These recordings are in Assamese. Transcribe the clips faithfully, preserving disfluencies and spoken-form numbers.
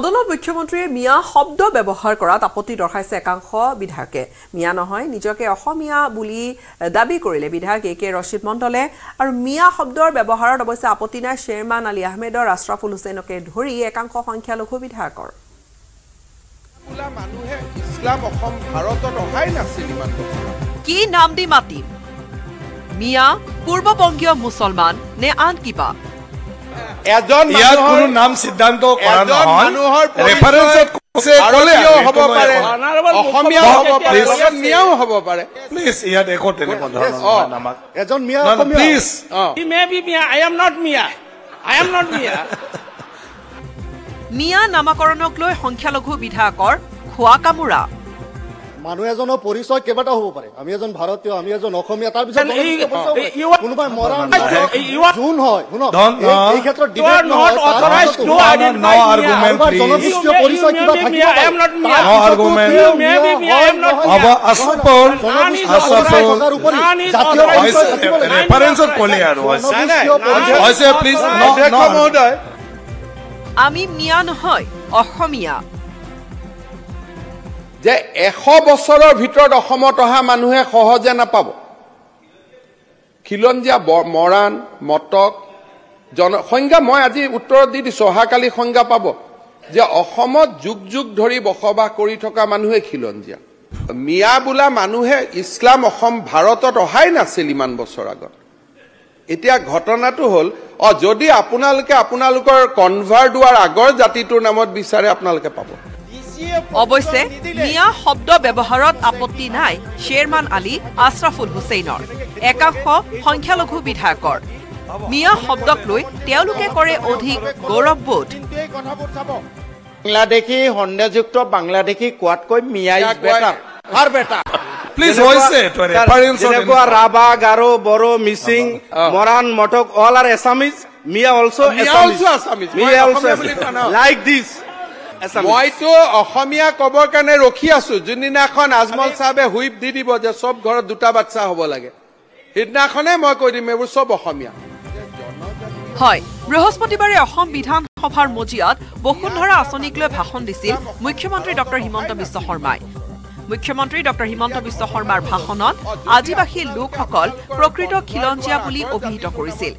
সদনত মুখ্যমন্ত্ৰী মিয়া শব্দ ব্যৱহাৰ কৰাত আপত্তি দৰ্শাইছে একাংশ বিধায়কে মিয়া নহয় নিজকে অসমীয়া বুলি দাবী কৰিলে বিধায়ক একে ৰশিদ মণ্ডলে আৰু মিয়া শব্দৰ ব্যৱহাৰত অৱশ্যে আপত্তি নাই শেৰমান আলী আহমেদৰ আশৰাফুল হুসেইনকে ধৰি একাংশ সংখ্যা লঘু বিধায়কৰ মুলা মানুহে ইসলাম অসম ভাৰতত অহাই নাছিল ইমান কি নাম দি মাতি মিয়া পূৰ্ববংগীয় মুছলমান নে আন কিবা এজন মানুহৰ নাম সিদ্ধান্ত কৰা নহয় ৰেফাৰেন্সত কৈছে ভাৰতীয় হ'ব পাৰে অসমীয়া হ'ব পাৰে মিয়াও হ'ব পাৰে প্লিজ ইয়াত একো তেনে কথা নহয় নামক এজন Miya Asomiya please he may be Miya I am not Miya I am not Miya Miya নামকৰণক লৈ সংখ্যালঘু বিধায়কৰ খোৱা কামুৰা মানুহ এজনৰ পৰিচয় কেবাটা হ'ব পাৰে আমি এজন ভাৰতীয় আমি এজন অসমীয়া তাৰ পিছত কোনোবাই মৰা জুন হয় এই ক্ষেত্ৰত ডিবেট নহয় অথৰাইজ নো আৰ্গুমেন্ট জনগোষ্ঠীয় পৰিচয় কিবা থাকিব I am not Miya no argument may be Miya I am not Miya আছাপৰ আছাপৰ জাতীয় ৰেফাৰেন্সত কোলে আৰু হৈছে প্লিজ নো নো মহোদয় আমি মিয়া নহয় অসমীয়া যে one hundred বছৰৰ ভিতৰত অসমত অহা মানুহে সহজে না পাব খিলঞ্জিয়া মৰাণ মটক জনসংখ্যা মই আজি উত্তৰ দি দিছো হাকালি সংখ্যা পাব যে অসমত যুগ যুগ ধৰি বসবাস কৰি থকা মানুহে খিলঞ্জিয়া মিয়া বুলা মানুহে ইসলাম অসম ভাৰতত অহাই নাছিল ইমান বছৰ আগত এতিয়া ঘটনাটো হল অ যদি আপোনালকে আপোনালোকৰ কনভাৰ্ট হোৱাৰ আগৰ জাতিটোৰ নামত বিচাৰে আপোনালকে পাব অবশ্যে মিয়া শব্দ ব্যৱহাৰত আপত্তি নাই শেৰমান আলী আশৰাফুল হুসেইনৰ একাংশ সংখ্যালঘু বিধায়কৰ মিয়া শব্দক লৈ তেওঁলোকে কৰে অধিক গৌৰৱবোধ বাংলাদেশী হন্যযুক্ত বাংলাদেশী কোৱাতকৈ Miya is better or better please হৈছে তেনেকুৱা Rabha Garo Bodo Mising Moran Matak all are Assamese Miya also Assamese Miya also like this মইতো অসমীয়া কবৰ কাৰণে ৰখি আছো জুনিনাখন আজমল সাহেবে হুইপ দি দিব যে সব ঘৰত দুটা বাচ্চা হ'ব লাগে হিদনাখনে মই কৈ দিম এবোৰ সব অসমীয়া হয় বৃহস্পতিবাৰে অসম বিধানসভাৰ মজিয়াত বসুন্ধৰা আঁচনিক লৈ ভাষণ দিছিল মুখ্যমন্ত্ৰী ডক্টৰ হিমন্ত বিশ্ব শৰ্মাই মুখ্যমন্ত্ৰী ডক্টৰ হিমন্ত বিশ্ব শৰ্মাৰ ভাষণত আদিবাসী লোকসকল প্ৰকৃত খিলঞ্জিয়া বুলি অভিহিত কৰিছিল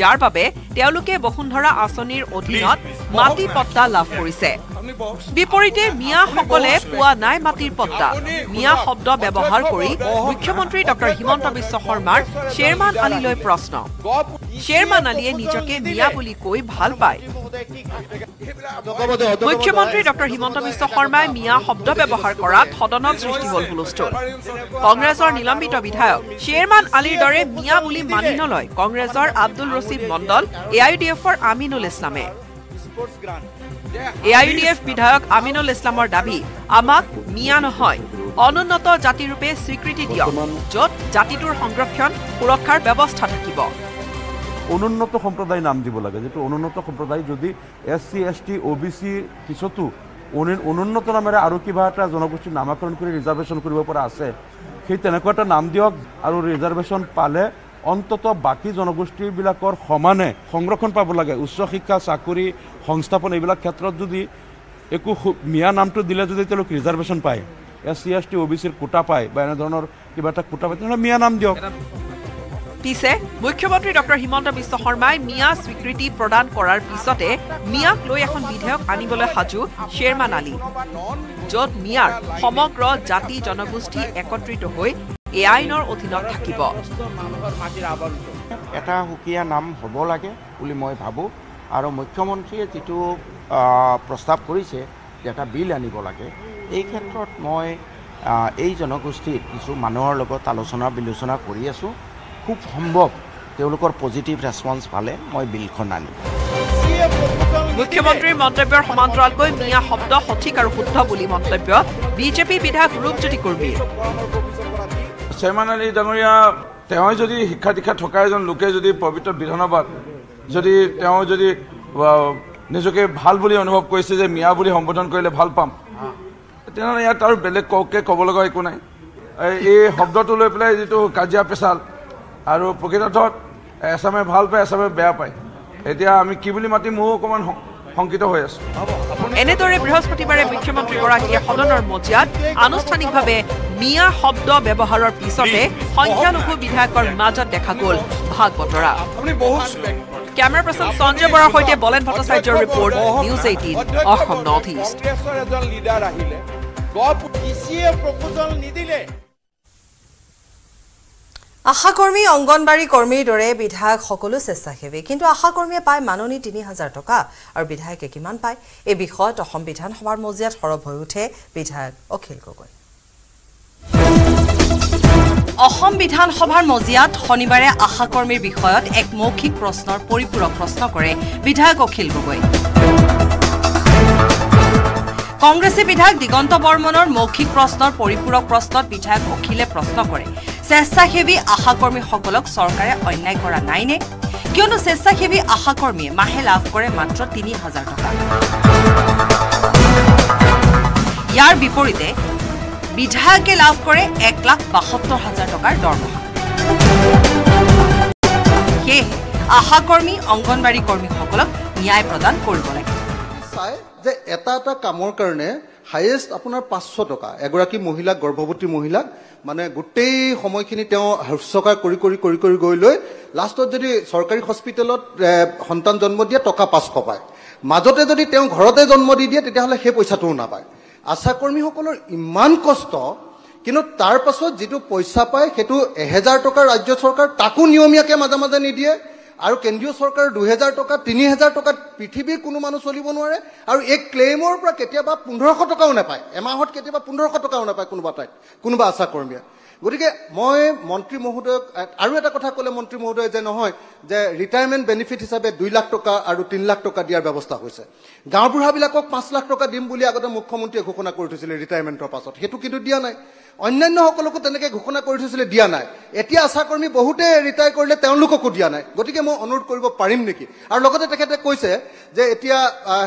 যাৰ বাবে তেওঁলোকে বসুন্ধৰা আঁচনিৰ অধীনত মাটি পট্টা লাভ কৰিছে বিপৰীতে মিয়াসকলে পোৱা নাই মাটিৰ পট্টা মিয়া শব্দ ব্যৱহাৰ কৰি মুখ্যমন্ত্ৰী ডক্টৰ হিমন্ত বিশ্ব শৰ্মাৰ শেৰমান আলীলৈ প্ৰশ্ন শেৰমান আলীয়ে নিজকে মিয়া বুলি কৈ ভাল পায় মুখ্যমন্ত্ৰী ডক্টৰ হিমন্ত বিশ্ব শৰ্মাই মিয়া শব্দ ব্যৱহাৰ কৰা সদনত সৃষ্টি হল হুলস্থুল কংগ্ৰেছৰ নিলম্বিত বিধায়ক শেৰমান আলীৰ দৰে মিয়া বুলি মানি নলয় কংগ্ৰেছৰ Abdul Rashid Mandal A I D এফৰ আমিনুল ইছলামে এ আই ডি এফ বিধায়ক আমিনুল ইছলামৰ দাবী আমাক মিয়া নহয় অনুন্নত জাতিৰূপে স্বীকৃতি দিয়ক য'ত জাতিটোৰ সংৰক্ষণ সুৰক্ষাৰ ব্যৱস্থা থাকিব অনুন্নত সম্প্ৰদায় নাম দিব লাগে যেটো অনুন্নত সম্প্ৰদায় যদি S C S T O' B চিৰ পিছতো অনুন্নত নামেৰে আৰু কিবা এটা জনগোষ্ঠী নামাকৰণ কৰি ৰিজাৰ্ভেশ্যন কৰিব পৰা আছে সেই তেনেকুৱা এটা নাম দিয়ক আৰু ৰিজাৰ্ভেশ্যন পালে অন্তত বাকী জনগোষ্ঠীবিলাকৰ সমানে সংৰক্ষণ পাব লাগে উচ্চ শিক্ষা চাকৰি সংস্থাপন এইবিলাক ক্ষেত্ৰত যদি একো মিয়া নামটো দিলে যদি তেওঁলোক ৰিজাৰ্ভেশ্যন পায় S C S T O' B চিৰ কোটা পায় বা এনেধৰণৰ কিবা এটা কোটা পায় তেনেহ'লে মিয়া নাম দিয়ক পিছে মুখ্যমন্ত্ৰী ডক্টৰ হিমন্ত বিশ্ব শৰ্মাই মিয়া স্বীকৃতি প্ৰদান কৰাৰ পিছতে মিয়াক লৈ এখন বিধেয়ক আনিবলৈ সাজু শেৰমান আলী য'ত মিয়াৰ সমগ্ৰ জাতি জনগোষ্ঠী একত্ৰিত হৈ এই আইনৰ অধীনত থাকিব এটা সুকীয়া নাম হ'ব লাগে বুলি মই ভাবোঁ আৰু মুখ্যমন্ত্ৰীয়ে যিটো প্ৰস্তাৱ কৰিছে এটা বিল আনিব লাগে এই ক্ষেত্ৰত মই এই জনগোষ্ঠীৰ কিছু মানুহৰ লগত আলোচনা বিলোচনা কৰি আছোঁ খুব সম্ভৱ তেওঁলোকৰ পজিটিভ ৰেছপন্স পালে মই বিলখন আনিম মুখ্যমন্ত্ৰীৰ মন্তব্যৰ সমান্তৰালকৈ মিয়া শব্দ সঠিক আৰু শুদ্ধ বুলি মন্তব্য বিজেপি বিধায়ক ৰূপজ্যোতি কুৰ্মী শেৰমান আলী ডাঙৰীয়া তেওঁ যদি শিক্ষা দীক্ষা থকা এজন লোকে যদি পবিত্ৰ বিধানসভাত যদি তেওঁ যদি নিজকে ভাল বুলি অনুভৱ কৰিছে যে মিয়া বুলি সম্বোধন কৰিলে ভাল পাম তেনেহ'লে ইয়াত আৰু বেলেগ কওককৈ ক'ব লগা একো নাই এই শব্দটো লৈ পেলাই যিটো কাজিয়া পেচাল আৰু প্ৰকৃতাৰ্থত এছামে ভাল পায় এছামে বেয়া পায় এতিয়া আমি কি বুলি মাতিম মোৰো অকণমান সংকিত হৈ আছে এনেদৰে বৃহস্পতিবাৰে মুখ্যমন্ত্ৰী গৰাকীয়ে সদনৰ মজিয়াত আনুষ্ঠানিকভাৱে মিয়া শব্দ ব্যৱহাৰৰ পিছতে সংখ্যালঘু বিধায়কৰ মাজত দেখা গল ভাগ বতৰা Camera person Sanjay Bara hoite Bolen Bhattacharya report News eighteen Assam Northeast. Ahakormi Anganbari kormi dore bidhayok hokolu seshasewi kintu ahakormiye pay manoni three thousand taka aru bidhayoke kiman pay ei bikhot Assam Bidhan Sabhar mojiyat horab hoi uthe bidhayok Akhil Gogoi. Assam বিধানসভাৰ মজিয়াত শনিবাৰে আশাকৰ্মীৰ বিষয়ত এক মৌখিক প্ৰশ্নৰ পৰিপূৰক প্ৰশ্ন কৰে বিধায়ক অখিল গগৈ কংগ্ৰেছী বিধায়ক দিগন্ত বৰ্মনৰ মৌখিক প্ৰশ্নৰ পৰিপূৰক প্ৰশ্নত বিধায়ক অখিলে প্ৰশ্ন কৰে স্বেচ্ছাসেৱী আশাকৰ্মী সকলক চৰকাৰে অন্যায় কৰা নাইনে কিয়নো স্বেচ্ছাসেৱী আশাকৰ্মী মাহে লাভ কৰে মাত্ৰ three thousand টকা ইয়াৰ বিপৰীতে বিধায়কে লাভ কৰে one lakh seventy-two thousand টকাৰ দৰমহা। হে আহাকৰ্মী অঙ্গনবাড়ী কৰ্মীসকলক ন্যায় প্ৰদান কৰিব লাগে। চাই যে এটা এটা কামৰ কাৰণে হাইয়েস্ট আপোনাৰ five hundred টকা এগৰাকী মহিলা গৰ্ভৱতী মহিলা মানে গুটেই সময়খিনি তেওঁ হৰ্ষকাৰ কৰি কৰি কৰি কৰি গৈ লৈ লাষ্টত যদি চৰকাৰী হস্পিটেলত সন্তান জন্ম দিয়ে টকা five hundred পায়। মাজতে যদি তেওঁ ঘৰতে জন্ম দি দিয়ে তেতিয়া হলে সেই পইচাটো নাপায়। আশাকৰ্মী সকলৰ ইমান কষ্ট কিন্তু তাৰ পাছত যেটো পইচা পায় হেতু one thousand টকা ৰাজ্য সৰকাৰ তাকো নিয়মিয়াকে মাজা মাজা নি দিয়ে আৰু কেন্দ্ৰীয় সৰকাৰ two thousand টকা three thousand টকা পৃথিৱীৰ কোনো মানুহ চলিব নোৱাৰে আৰু এক ক্লেমৰ পৰা কেতিয়াবা fifteen hundred টকাও নাপায় এমাহত কেতিয়াবা fifteen hundred টকাও নাপায় কোনোবা টাই কোনোবা আশাকর্মী গতিকে মই মন্ত্রী মহোদয় আৰু এটা কথা কলে মন্ত্ৰী মহোদয় যে নহয় যে ৰিটায়াৰমেন্ট বেনিফিট হিচাপে two লাখ টকা আৰু three লাখ টকা দিয়াৰ ব্যৱস্থা হৈছে গাঁও বুঢ়া বিলাকক five লাখ টকা দিম বুলি আগতে মুখ্যমন্ত্রী ঘোষণা কৰি থৈছিল ৰিটায়াৰমেন্টৰ পাছত হেতু কিন্তু দিয়া নাই অন্যান্য সকলকো তেনেকৈ ঘোষণা কৰি থৈছিল দিয়া নাই এতিয়া আশাকৰ্মী বহুতে ৰিটায়াৰ কৰিলে তেওঁলোককো দিয়া নাই গতিকে মই অনুৰোধ কৰিব পাৰিম নেকি আৰু লগতে তেখেতে কৈছে যে এতিয়া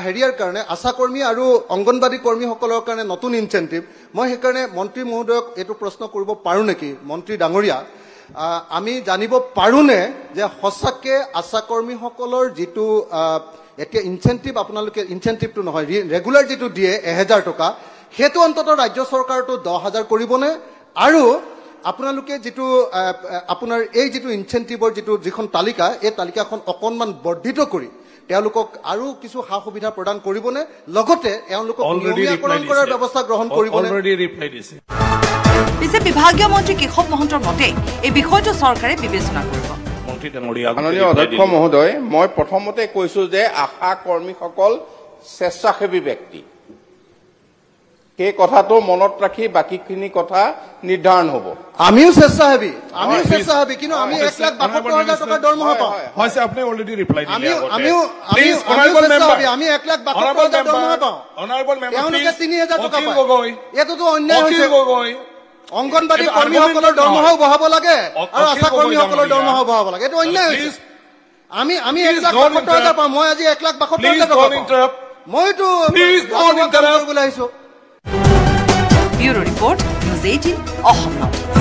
হেৰিয়াৰ কাৰণে আশাকৰ্মী আৰু অঙ্গনবাড়ী কৰ্মীসকলৰ কাৰণে নতুন ইনসেন্টিভ মই হেকাৰণে মন্ত্ৰী মহোদয়ক এটো প্ৰশ্ন কৰিব Neki, Monty Dangoria, Ami Janibo Parune, the Hosake, Asakormi Hokolor, Jitu, uh, incentive upon incentive to regular Jitu D. Ehazar Toka, Hetu on Toto Rajo Sorkar to Dohazar Koribone, Aru, Apunaluke Jitu, Apunar Ejitu incentive or Jitu Jikon Talika, Etalika Okonman Bordito Kuri, Tealukok Aru Kisu Hakovita Prodan Koribone, Logote, Eluko, already replied this. পিছে বিভাগীয় মন্ত্রী কেশব মহন্তৰ মতে এই বিষয়টো চৰকাৰে বিবেচনা কৰিব মন্ত্ৰী ডাঙৰীয়া মাননীয় অধ্যক্ষ মহোদয় মই প্ৰথমতে কৈছো যে আশা কৰ্মীসকল স্বেচ্ছাসেৱী ব্যক্তি এই কথাটো মনত ৰাখি বাকিখিনি কথা নিৰ্ধাৰণ হ'ব আমিও স্বেচ্ছাসেৱী আমিও স্বেচ্ছাসেৱী কিন্তু আমি one lakh seventy-two thousand টকা দৰমহা পাওঁ হয়ছে আপুনি অলৰেডি ৰিপ্লাই দিলে আমিও আমিও অনাৰেবল মেম্বাৰ আমি one lakh seventy-two thousand দৰমহা পাওঁ অনাৰেবল মেম্বাৰ তেওঁলোকে three thousand টকা পায় এটোতো অন্যায় হৈছে গগৈ অঙ্গনবাড়ী কৰ্মীসকলৰ দৰমহাও বহাব লাগে আৰু আশা কৰ্মীসকলৰ দৰমহাও বহাব লাগে এটো অন্যায় হৈছে আমি আমি one lakh seventy-two thousand পাম মই আজি one lakh seventy-two thousand টকা পাম মইতো প্লিজ ডোন্ট ইন্টারাপ্ট বুলাইছো Bureau Report, News eighteen, Assam Northeast.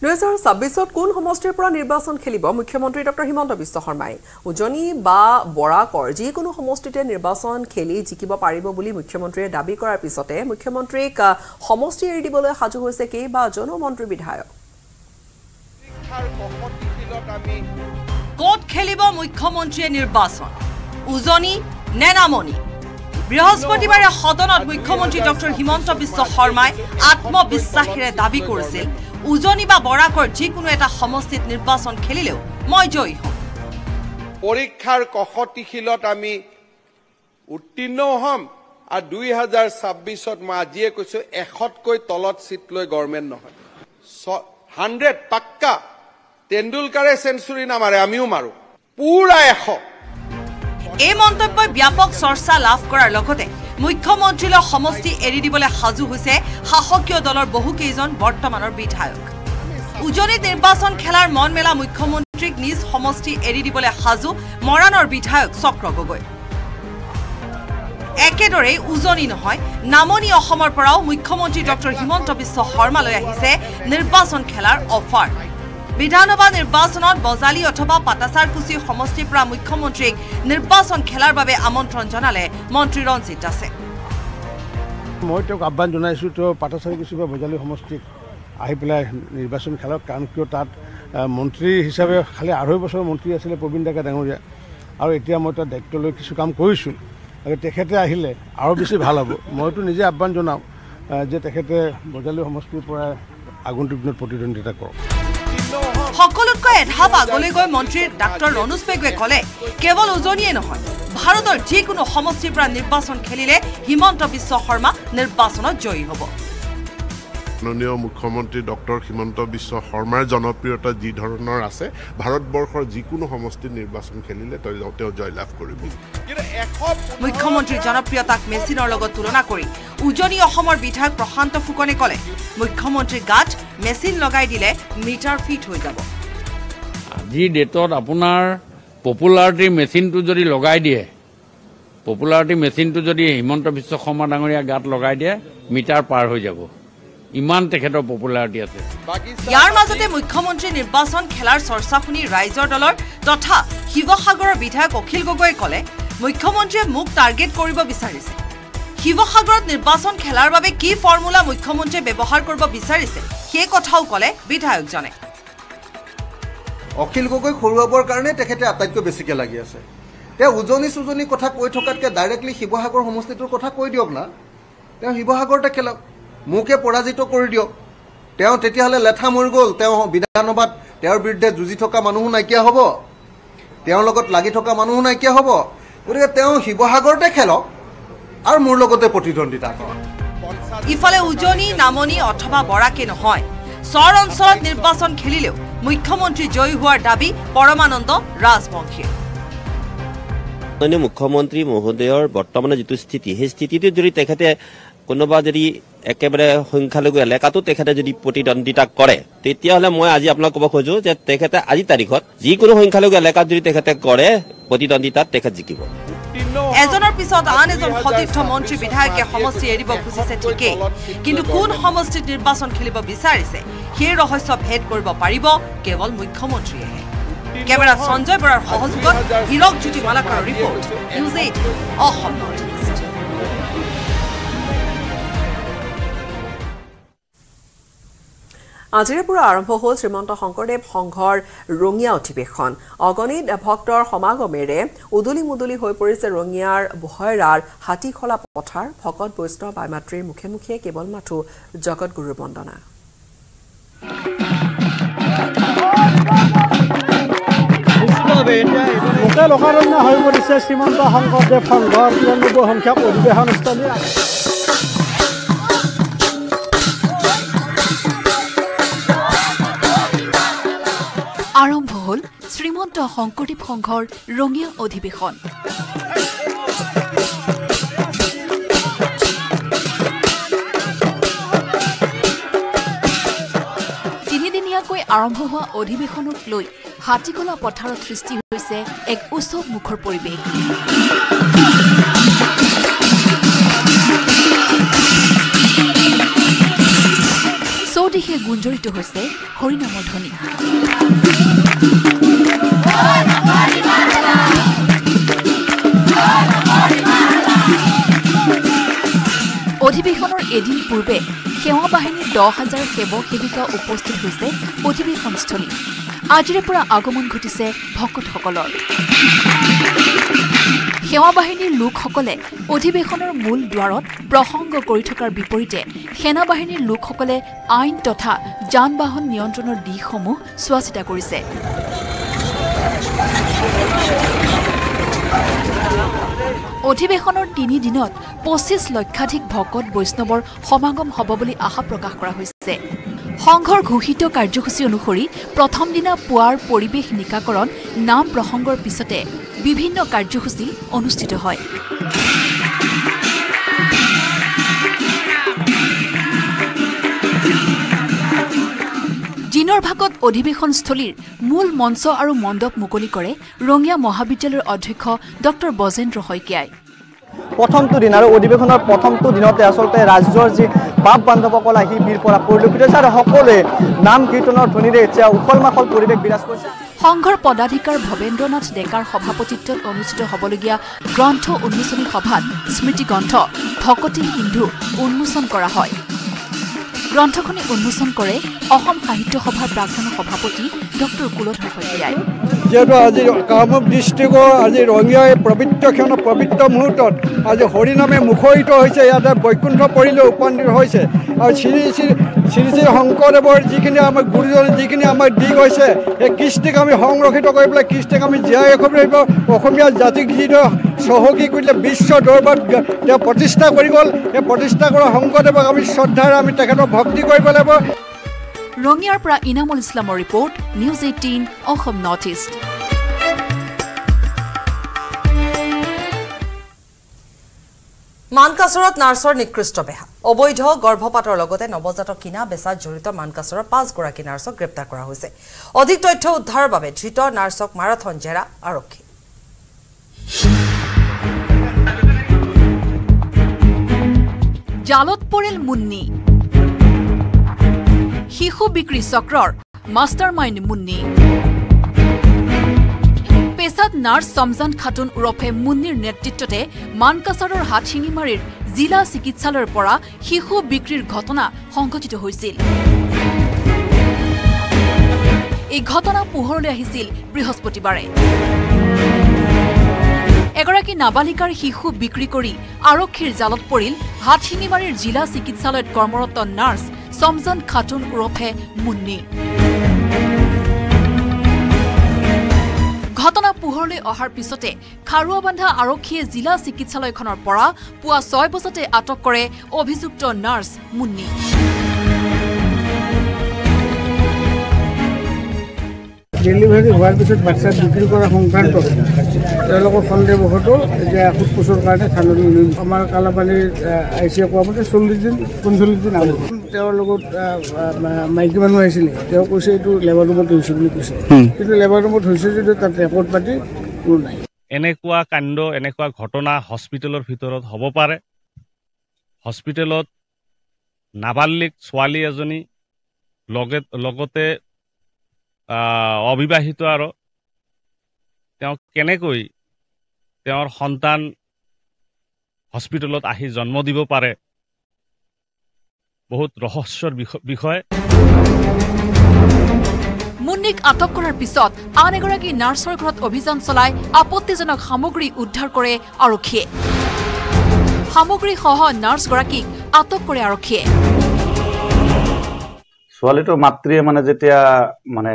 twenty twenty-six কোন সমষ্টিৰ পৰা নিৰ্বাচন খেলিব মুখ্যমন্ত্ৰী ডক্টৰ হিমন্ত বিশ্ব শৰ্মা উজনি বা বৰাকৰ যি কোনো সমষ্টিতে নিৰ্বাচন খেলি জিকিব পাৰিব বুলি মুখ্যমন্ত্ৰীয়ে দাবী কৰাৰ পিছতে মুখ্যমন্ত্ৰীক সমষ্টি এৰি দিবলৈ সাজু হৈছে কে বা জনমন্ত্ৰী বিধায়ক কোট খেলিব মুখ্যমন্ত্ৰীয়ে নিৰ্বাচন উজনি নেনামনি বৃহস্পতিবাৰে সদনত মুখ্যমন্ত্ৰী ডক্টৰ হিমন্ত বিশ্ব শৰ্মাই আত্মবিশ্বাসেৰে দাবী কৰিছিল উজনি বা বৰাকৰ যিকোনো এটা সমষ্টিত নিৰ্বাচন খেলিলেও মই জয়ী হম পৰীক্ষাৰ কহটিখিলত আমি উত্তীৰ্ণ হম আৰু twenty twenty-six ত মই আজিয়ে কৈছো one hundred কৈ তলত সিট লৈ গৱৰ্ণমেন্ট নহয় one hundred পাক্কা তেণ্ডুলকাৰে সেঞ্চুৰী নামাৰে আমিও মাৰো পুৰা one hundred এই মন্তব্যই ব্যাপক চৰ্চা লাভ কৰাৰ লগতে মুখ্যমন্ত্ৰীৰ সমষ্টি এৰি দিবলৈ সাজু হৈছে শাসকীয় দলৰ বহুকেইজন বৰ্তমানৰ বিধায়ক উজনি নিৰ্বাচন খেলাৰ মনমেলা মুখ্যমন্ত্ৰীক নিজ সমষ্টি এৰি দিবলৈ সাজু মৰাণৰ বিধায়ক চক্ৰ গগৈ একেদৰে উজনি নহয় নামনি অসমৰ পৰাও মুখ্যমন্ত্ৰী ডক্টৰ হিমন্ত বিশ্ব শৰ্মালৈ আহিছে নিৰ্বাচন খেলাৰ অফাৰ বিধানসভা নিৰ্বাচনত বজালি অথবা পাটাসাৰকুছি সমষ্টিৰ পৰা মুখ্যমন্ত্ৰীক নিৰ্বাচন খেলাৰ বাবে আমন্ত্ৰণ জনালে মন্ত্ৰী ৰঞ্জিত আছে। মই তোক আহ্বান জনাইছো তো পাটাসাৰকুছি বা বজালি সমষ্টিক আহি পেলাই নিৰ্বাচন খেলাৰ কাম কিয় তাত মন্ত্ৰী হিচাপে খালি আঢ়ৈ বছৰ মন্ত্ৰী আছিলে প্ৰবীণ ডেকা ডাঙৰীয়া আৰু এতিয়া মই তাত দায়িত্ব লৈ কিছু কাম কৰিছো আৰু তেখেতে আহিলে আৰু বেছি ভাল হ'ব। মইতো নিজে আহ্বান জনাও যে তেখেতে বজালি সমষ্টিৰ পৰা আগন্তুকত প্ৰতিদ্বন্দ্বিতা কৰক। সকলোতকৈ এঢাপ আগলৈ গৈ মন্ত্ৰী ডাক্তৰ ৰণুজ পেগুৱে কলে কেৱল উজনিয়ে নহয় ভাৰতৰ যিকোনো সমষ্টিৰ পৰা নিৰ্বাচন খেলিলে হিমন্ত বিশ্ব শৰ্মা নিৰ্বাচনত জয়ী হ'ব। মাননীয় মুখ্যমন্ত্ৰী ডক্টৰ হিমন্ত বিশ্ব শৰ্মাৰ জনপ্ৰিয়তা যি ধৰণৰ আছে ভাৰতবৰ্ষৰ যিকোনো সমষ্টিৰ নিৰ্বাচন খেলিলে তেওঁ জয়লাভ কৰিব। মুখ্যমন্ত্ৰীৰ জনপ্ৰিয়তাক মেচিনৰ লগত তুলনা কৰি উজনি অসমৰ বিধায়ক প্ৰশান্ত ফুকনে কলে মুখ্যমন্ত্ৰীৰ গাত মেচিন লগাই দিলে মিটাৰ ফিট হৈ যাব। আজি ডেটত আপোনাৰ পপুলাৰিটি মেচিনটো যদি লগাই দিয়ে পপুলাৰিটি মেচিনটো যদি হিমন্ত বিশ্ব শৰ্মা ডাঙৰীয়া গাত লগাই দিয়ে মিটাৰ পাৰ হৈ যাব। ইমান তেখেতৰ পপুলাৰিটি আছে। ইয়াৰ মাজতে মুখ্যমন্ত্ৰী নিৰ্বাচন খেলাৰ চৰ্চা শুনি ৰাইজৰ দলৰ তথা শিৱসাগৰৰ বিধায়ক অখিল গগৈয়ে কলে মুখ্যমন্ত্ৰীয়ে মোক টাৰ্গেট কৰিব বিচাৰিছে। শিৱসাগৰত নিৰ্বাচন খেলাৰ বাবে কি ফৰ্মুলা মুখ্যমন্ত্ৰীয়ে ব্যৱহাৰ কৰিব বিচাৰিছে সেই কথাও কলে বিধায়কজনে। অখিল গগৈ খৰুৱাবৰ কাৰণে তেখেতে আটাইতকৈ বেছিকৈ লাগি আছে। তেওঁ উজনি সুজনি কথা কৈ থকাতকৈ ডাইৰেক্টলি শিৱসাগৰ সমষ্টিটোৰ কথা কৈ দিয়ক না। তেওঁ শিৱসাগৰতে খেলক, মোকে পৰাজিত কৰি দিয়ক, তেওঁ তেতিয়াহ'লে লেঠা মৰি গ'ল, তেওঁ বিধানসভাত তেওঁৰ বিৰুদ্ধে যুঁজি থকা মানুহো নাইকিয়া হ'ব, তেওঁৰ লগত লাগি থকা মানুহো নাইকিয়া হ'ব। গতিকে তেওঁ শিৱসাগৰতে খেলক আৰু মোৰ লগতে প্ৰতিদ্বন্দ্বিতা কৰক। ইফালে উজনি নামনি অথবা বৰাকে নহয় চৰ অঞ্চলত নিৰ্বাচন খেলিলেও মুখ্যমন্ত্ৰী জয়ী হোৱাৰ দাবী পৰমানন্দ ৰাজবংশীৰ। মুখ্যমন্ত্ৰী মহোদয়ৰ বৰ্তমানে যিটো স্থিতি সেই স্থিতিটো যদি তেখেতে কোনোবা যদি একেবাৰে সংখ্যালঘু এলেকাতো তেখেতে যদি প্ৰতিদ্বন্দ্বিতা কৰে তেতিয়াহ'লে মই আজি আপোনাক ক'ব খোজো যে তেখেতে আজি তাৰিখত যিকোনো সংখ্যালঘু এলেকাত যদি তেখেতে কৰে প্ৰতিদ্বন্দ্বিতাত তেখেত জিকিব। এজনৰ পিছত আন এজন সতীৰ্থ মন্ত্ৰী বিধায়কে সমষ্টি এৰিব খুজিছে ঠিকেই, কিন্তু কোন সমষ্টিত নিৰ্বাচন খেলিব বিচাৰিছে সেই ৰহস্য ভেদ কৰিব পাৰিব কেৱল মুখ্যমন্ত্ৰীয়েহে। কেমেৰাত সঞ্জয় বৰাৰ সহযোগত হীৰক জ্যোতি মালাকাৰৰ report, news eight Asom Northeast. আজিৰে পৰা আৰম্ভ হ'ল শ্ৰীমন্ত শংকৰদেৱ সংঘৰ ৰঙিয়া অধিৱেশন। অগণিত ভক্তৰ সমাগমেৰে উদুলি মুদুলি হৈ পৰিছে ৰঙিয়াৰ বহৰাৰ হাতীখলা পথাৰ। ভকত বৈষ্ণৱ আই মাতৃৰ মুখে মুখে কেৱল মাথো জগতগুৰু বন্দনা। লোকে লোকাৰণ্য হৈ পৰিছে শ্ৰীমন্ত শংকৰদেৱ সংঘৰ তিৰানব্বৈ সংখ্যক অধিৱেশনস্থলী। আৰম্ভ হ'ল শ্ৰীমন্ত শংকৰদেৱ সংঘৰ ৰঙীয়া অধিৱেশন। তিনিদিনীয়াকৈ আৰম্ভ হোৱা অধিৱেশনক লৈ হাতীখোলা পথাৰত সৃষ্টি হৈছে এক উৎসৱ মুখৰ পৰিৱেশ। চৌদিশে গুঞ্জৰিত হৈছে হৰিনামৰ ধ্বনি। অধিৱেশনৰ এদিন পূৰ্বে সেৱা বাহিনীৰ দহ হাজাৰ সেৱক সেৱিকা উপস্থিত হৈছে অধিৱেশনস্থলী। আজিৰে পৰা আগমন ঘটিছে ভকতসকলৰ। সেৱা বাহিনীৰ লোকসকলে অধিৱেশনৰ মূল দুৱাৰত প্ৰসংগ কৰি থকাৰ বিপৰীতে সেনা বাহিনীৰ লোকসকলে আইন তথা যান বাহন নিয়ন্ত্ৰণৰ দিশসমূহ চোৱা চিতা কৰিছে। অধিৱেশনৰ তিনি দিনত পঁচিছ লক্ষাধিক ভকত বৈষ্ণৱৰ সমাগম হ'ব বুলি আশা প্ৰকাশ কৰা হৈছে। সংঘৰ ঘোষিত কাৰ্যসূচী অনুসৰি প্ৰথম দিনা পুৱাৰ পৰিৱেশ নিকাকৰণ নাম প্ৰসংগৰ পিছতে বিভিন্ন কাৰ্যসূচী অনুষ্ঠিত হয়। দিনৰ ভাগত অধিৱেশনস্থলীৰ মূল মঞ্চ আৰু মণ্ডপ মুকলি কৰে ৰঙিয়া মহাবিদ্যালয়ৰ অধ্যক্ষ ডক্টৰ বজেন্দ্ৰ শইকীয়াই। Potom to dinner, Odibekon, Potom to Dino, Razorzi, Bab Bandapola, he built for a poor Lucas, Hokole, Nam Kitona, Tunidea, Ukolmako, Puribek, Bilasco. Hunger Podadikar, Hobendonat, Dekar, Hopapotito, Onisito Hobologia, Granto, Unmuson Hopan, Smiti Gonto, Hokoti Hindu, Unmuson Korahoi. গ্রন্থখনি উন্মোচন কৰে অসম সাহিত্য সভাৰ প্ৰাক্তন সভাপতি ডক্টৰ কুলত হকৰিয়াই যেটো আজি কামৰূপ ডিষ্ট্ৰিক্টৰ আজি ৰঙিয়াই পবিত্ৰখন পবিত্ৰ মুহূৰ্তত আজি হৰি নামে মুখৰিত হৈছে ইয়াতে বৈকুণ্ঠ পৰিলে উপনীত হৈছে আৰু শ্ৰী শ্ৰী শ্ৰী শ্ৰী শংকৰদেৱৰ যিখিনি আমাৰ গুৰুজনৰ যিখিনি আমাৰ দিগ হৈছে এই কৃষ্টিক আমি সংৰক্ষিত কৰিবলে কৃষ্টিক আমি জীয়াই ৰাখিব অসমীয়া জাতিক যিটো সহগী কৰিলে বিশ্ব দৰবাৰত প্ৰতিষ্ঠা কৰি গল এই প্ৰতিষ্ঠা কৰা শংকৰদেৱক আমি শ্ৰদ্ধাৰ আমি তেখেতৰ Rongyar pra Inamul Islam report, News eighteen, Assam Northeast. Mankasorat Narsor Nikristo Beha. Oboidho, Gorbhopator Logote, Nobozato Kina, Besa Jurito, Mankasora, Pas Goraki Narso, Gripta Korahuse. Odiktoito Dharbabe, Jito, Narsok, Marathon Jera, Aroki. Jalotporil Munni Hihu Bikri Sakror Mastermind Munni Pesad Nars Samjhan Khatun Urofe Munnir Netitote Mankasaror Hachingi Marir Zila Sikitsalar Pora Hihu Bikrir Ghatona Hongkotito Hoisil E Ghatona Puhorle Hisil Brihospotibare Egaraki Nabalikar Hihu Bikri Kori, Arokhir Jalot Poril, Hachinimarir Jila Sikitsalayot Kormorot Nurse, Samjhan Khatun Urofe Munni. Ghatona Puhorle Ohar Pisote, Kharua Bandha Arokhiye Jila Sikitsalaykhonor Pora, Pua six bojote Atok Kore, Obhijukto Nurse Munni. Delivery হোৱাৰ পিছত বাচ্চা বিক্ৰী কৰা সংক্ৰান্ত তেওঁলোকৰ ফলদে বহুত যে খুব কুশল কাৰণে খাননি আমাৰ কালাবালি আইচিয়া কোৱামতে চল্লিশ দিন পঞ্চল্লিশ দিন আলো তেওঁৰ লগত মাইকী মানুহ আহিছিল তেওঁ কৈছে এইটো লেবাৰ ৰুমত হৈছে বুলি কৈছে কিন্তু লেবাৰ ৰুমত হৈছে যে তাত ৰেপৰ্ট পাতি কোনো নাই এনেকুৱা কাণ্ড এনেকুৱা ঘটনা হস্পিটেলৰ ভিতৰত হ'ব পাৰে হস্পিটেলত নাবালিক ছোৱালী এজনী লগত লগতে অবিবাহিত আৰু তেওঁ কেনেকৈ তেওঁৰ সন্তান হস্পিটেলত আহি জন্ম দিব পাৰে বহুত ৰহস্যৰ বিষয় মুন্নিক আটক কৰাৰ পিছত আন এগৰাকী নাৰ্ছৰ ঘৰত অভিযান চলাই আপত্তিজনক সামগ্ৰী উদ্ধাৰ কৰে আৰক্ষীয়ে সামগ্ৰী সহ নাৰ্ছ গৰাকীক আটক কৰে আৰক্ষীয়ে Swalito Matri Manajetia Mana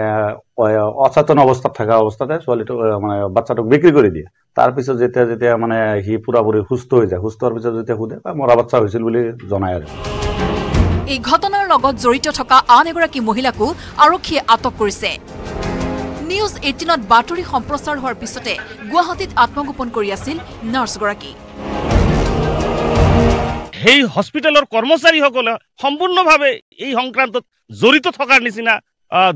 Osatan Osta Taka Ostata, Swalito Mana Batsato Bikigoridia. Tarpis of Zeta Zeta Mana, he put up Husto is a Hustor Visa Zeta Huda, Morabatsa Silvuli Zonaya. A Gotana Logot Zorito Taka, Anegoraki Mohilaku, Aroki Atokurse. News eighteen at Baturi Homprosar Horpisote, Guahatit Atmagupon Koreasil, Nurse Goraki. Hey, hospital or Kormosari Hokola, Hombuno Babe, E. Hongkrantot, Zorito Tokarnisina,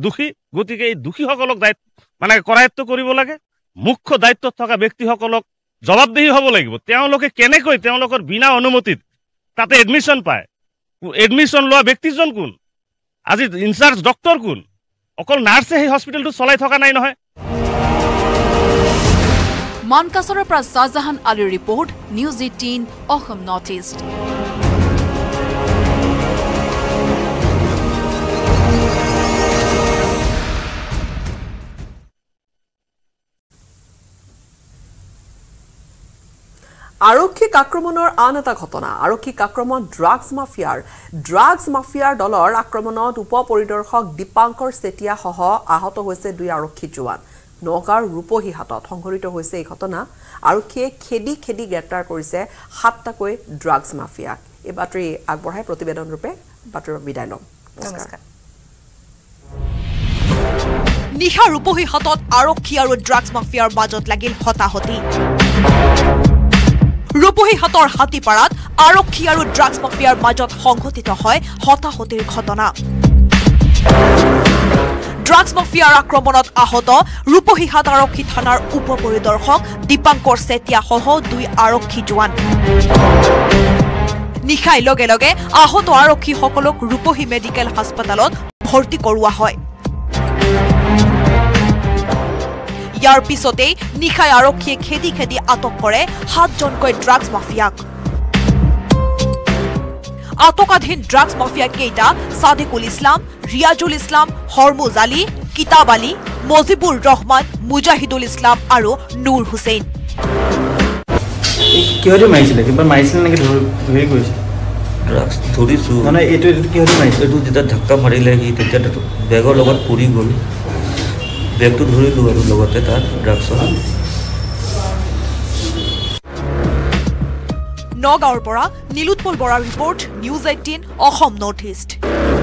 Duhi, Gutike, Duhi Hokolok, that Manakorato Koribolake, Mukko Daito Tokabekti Hokolok, Jolab de Hobolego, Teoloke Keneko, Teolok, Bina Onomotit, Tate admission pie, admission law Bektizon Kun, as it inserts Doctor Kun, Okol Narse Hospital to Solai Tokanai. Mankasora pra Sanjhan Ali report, News eighteen, Assam Northeast. Arokhik Akramonor Anata Khotona, Arokhik Akramon Drugs Mafia, Drugs Mafia Dollar, Akramonot, Upo Poridor Hog, Dipankor Setia Hoho, Ahoto Hose Dui Arokhik Juan. Nogar Rupohi Hatot, Hongkorito Hose Hotona, Arokhik, Kedi Kedi Gatar Korise, Hatakoi, Drugs Mafia. A battery Agborhai Protibedon Rupe, Butter Vidano. Namaskar. Nisha Rupohi Hatot, Arokhik Drugs Mafia, Bajot Lagil Hota Hoti. Rupohi Hator Hatiparat, Arokhik aru Drugs Mafia Majot Honghotito Hoy, Hota Hotir Khotona. Drugs mafia আক্ৰমণত আহত ৰূপহীহাট আৰক্ষী থানাৰ উপপৰিদৰ্শক দীপাংকৰ সেতিয়া সহ দুই আৰক্ষী জোৱান নিখাই লগে লগে আহত আৰক্ষী সকলক ৰূপহী মেডিকেল হাস্পতালত ভৰ্তি কৰোৱা হয় ইয়াৰ পিছতে নিখাই আৰক্ষীয়ে খেদি খেদি আটক কৰে সাতজনকৈ ড্ৰাগছ মাফিয়াক আটকাধীন ড্ৰাগছ মাফিয়া কেইটা সাদিকুল ইসলাম ৰিয়াজুল ইসলাম হৰমুজ আলী কিতাব আলী মজিবুল ৰহমান মুজাহিদুল ইসলাম আৰু নূৰ হুছেইন কিহৰে মাইছিল কিবা মাইছিল নেকি ধৰি গৈছে ড্ৰাগছ ধৰিছো মানে এটো কিহৰে মাইছিল দুই দিটা ধাক্কা মাৰিলে কি তেতিয়া বেগৰ লগত পৰি গল বেগটো ধৰিলো আৰু লগতে তাৰ drugs Nagaur Bora, Nilutpol Bora report, News eighteen, Assam Northeast.